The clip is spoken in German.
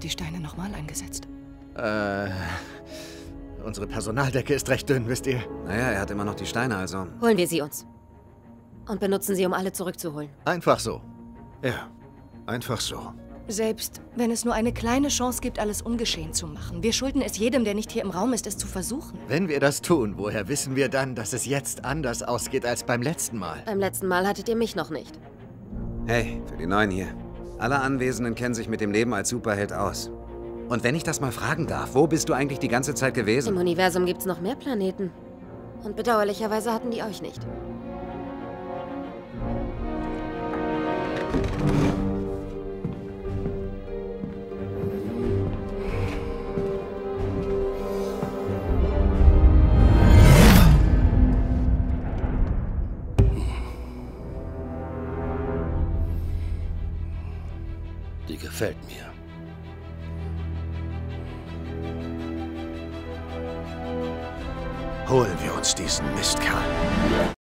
hat die Steine nochmal eingesetzt? Unsere Personaldecke ist recht dünn, wisst ihr? Naja, er hat immer noch die Steine, also... Holen wir sie uns. Und benutzen sie, um alle zurückzuholen. Einfach so. Ja, einfach so. Selbst wenn es nur eine kleine Chance gibt, alles ungeschehen zu machen. Wir schulden es jedem, der nicht hier im Raum ist, es zu versuchen. Wenn wir das tun, woher wissen wir dann, dass es jetzt anders ausgeht als beim letzten Mal? Beim letzten Mal hattet ihr mich noch nicht. Hey, für die Neuen hier. Alle Anwesenden kennen sich mit dem Leben als Superheld aus. Und wenn ich das mal fragen darf, wo bist du eigentlich die ganze Zeit gewesen? Im Universum gibt's noch mehr Planeten. Und bedauerlicherweise hatten die euch nicht. Die gefällt mir. Holen wir uns diesen Mistkerl.